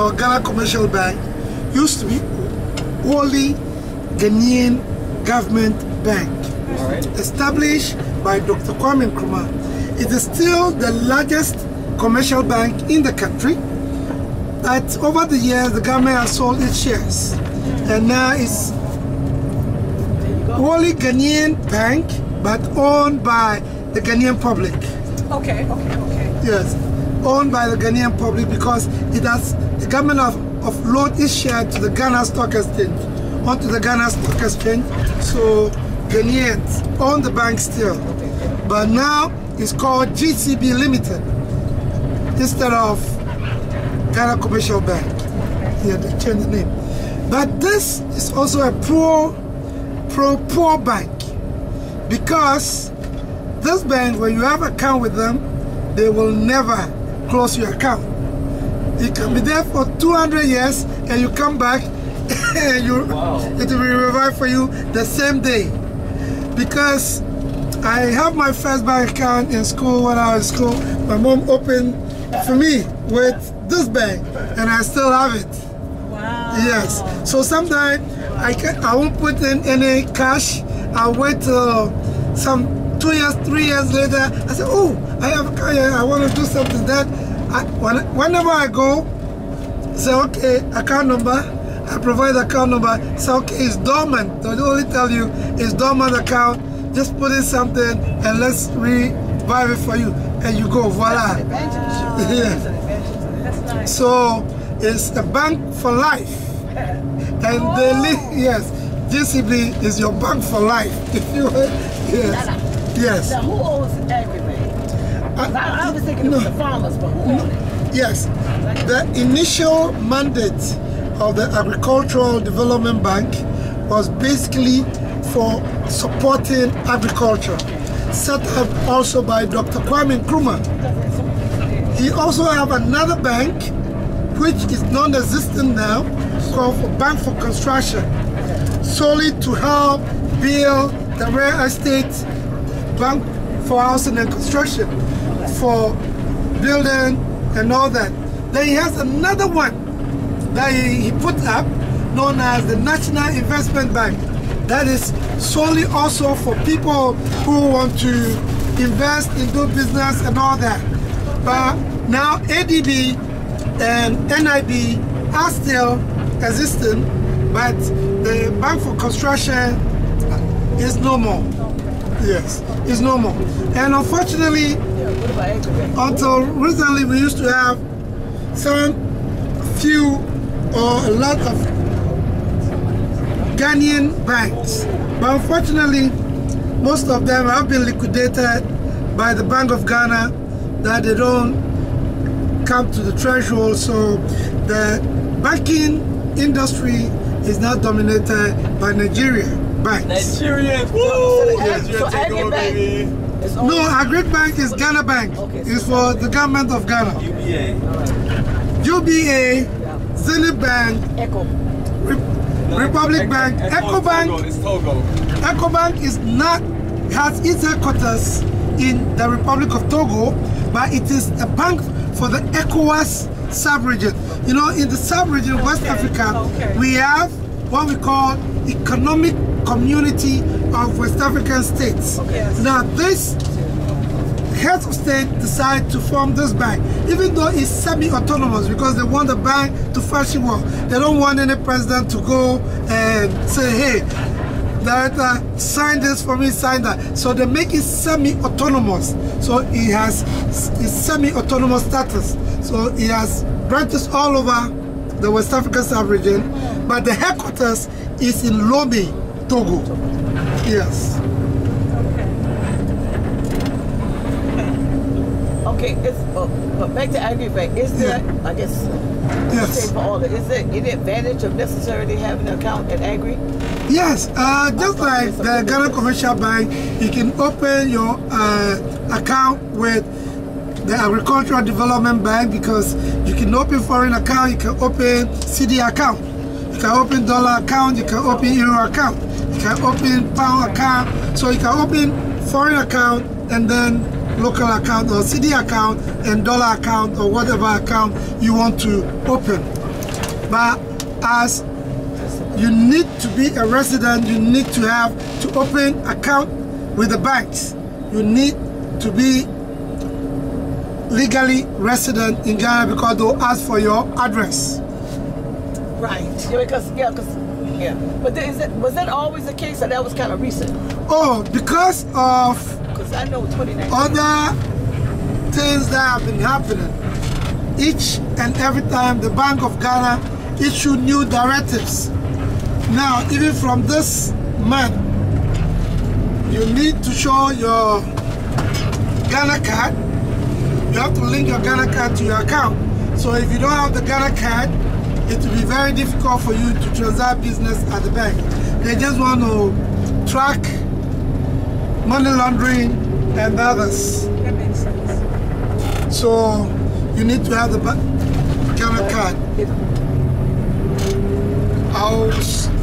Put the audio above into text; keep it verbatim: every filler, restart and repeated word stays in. or Ghana Commercial Bank used to be only Ghanaian government bank, all right, established by Doctor Kwame Nkrumah. It is still the largest commercial bank in the country, but over the years the government has sold its shares, and now it's only Ghanaian bank but owned by the Ghanaian public. Okay, okay, okay. Yes, owned by the Ghanaian public, because it has, the government of offload its share to the Ghana Stock Exchange, onto the Ghana Stock Exchange, so Ghanaians own the bank still. But now it's called G C B Limited instead of Ghana Commercial Bank. Yeah, they changed the name. But this is also a pro, pro poor bank, because this bank, when you have an account with them, they will never close your account. You can be there for two hundred years and you come back and you, wow. It will be revived for you the same day. Because I have my first bank account in school, when I was in school, my mom opened for me with this bank and I still have it. Wow. Yes. So sometimes I, can, I won't put in any cash. I'll wait till some two years, three years later, I said, oh, I have, I want to do something that, I, whenever I go, say, okay, account number, I provide the account number, say, okay, it's dormant. They only tell you it's dormant account, just put in something and let's revive it for you. And you go, voila. That's an advantage. Yeah. That's an advantage. That's nice. So it's a bank for life. And oh. They live, yes, G C B is your bank for life. If you, yes. Yes. Now, who owns Agribank? I, I was thinking no, it was the farmers, but who no, owned it? Yes. The initial mandate of the Agricultural Development Bank was basically for supporting agriculture, set up also by Doctor Kwame Nkrumah. He also have another bank, which is non-existent now, called Bank for Construction, solely to help build the real estate, bank for housing and construction, for building and all that. Then he has another one that he, he put up, known as the National Investment Bank. That is solely also for people who want to invest and do business and all that. But now A D B and N I B are still existing, but the Bank for Construction is no more. Yes, it's no more. And unfortunately, until recently we used to have some few or a lot of Ghanaian banks. But unfortunately, most of them have been liquidated by the Bank of Ghana, that they don't come to the threshold. So the banking industry is now dominated by Nigeria banks. Nigerians! Woo! Yes. So Agribank is only... No, Agribank is Ghana Bank. Okay, so it's for the government of Ghana. U B A. Right. U B A, yeah. Zenith Bank, Eco. Re no, Republic Eco, Bank, Ecobank. Ecobank is not, has its headquarters in the Republic of Togo, but it is a bank for the ECOWAS sub-region. You know, in the sub-region, okay. West Africa, okay. We have what we call economic community of West African states. Okay, yes. Now this heads of state decide to form this bank, even though it's semi-autonomous, because they want the bank to function well. They don't want any president to go and say, hey, director, sign this for me, sign that. So they make it semi-autonomous. So it has semi-autonomous status. So it has branches all over the West African sub-region, but the headquarters is in Lomé, Togo. Yes. Okay. Okay. Okay. It's, uh, but back to Agribank. Is there? Yeah. I guess. Yes. Say for all that, is there any advantage of necessarily having an account at Agri? Yes. Uh, just like the Ghana Commercial Bank, you can open your uh, account with the Agricultural Development Bank, because you can open foreign account, you can open C D account, you can open dollar account, you can open euro account, you can open pound account. So you can open foreign account and then local account or C D account and dollar account or whatever account you want to open. But as you need to be a resident, you need to have to open account with the banks. You need to be legally resident in Ghana because they'll ask for your address. Right. Yeah, because, yeah, because, yeah. But is that, was that always the case, or that was kind of recent? Oh, because of because I know twenty nineteen. Other things that have been happening. Each and every time the Bank of Ghana issued new directives. Now, even from this month, you need to show your Ghana card. You have to link your Ghana card to your account. So if you don't have the Ghana card, it will be very difficult for you to transact business at the bank. They just want to track money laundering and others. That makes sense. So you need to have the Ghana card. I'll